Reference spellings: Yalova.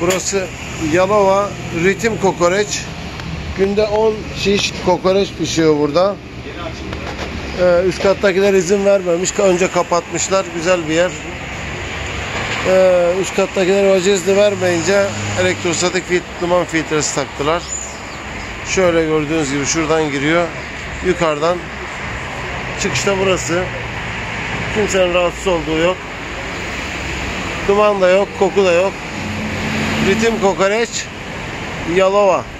Burası Yalova ritim kokoreç. Günde 10 şiş kokoreç pişiyor burada. Üst kattakiler izin vermemiş. Önce kapatmışlar. Güzel bir yer. Üst kattakiler o izni vermeyince elektrostatik duman filtresi taktılar. Şöyle gördüğünüz gibi şuradan giriyor. Yukarıdan. Çıkışta burası. Kimsenin rahatsız olduğu yok. Duman da yok. Koku da yok. Ritim kokoreç Yalova.